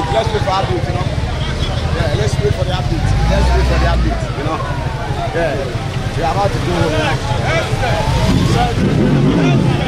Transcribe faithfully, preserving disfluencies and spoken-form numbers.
wait. Let's wait for updates, you know. Yeah, let's wait for the updates. Let's wait for the updates, you know. Yeah, we are about to go home.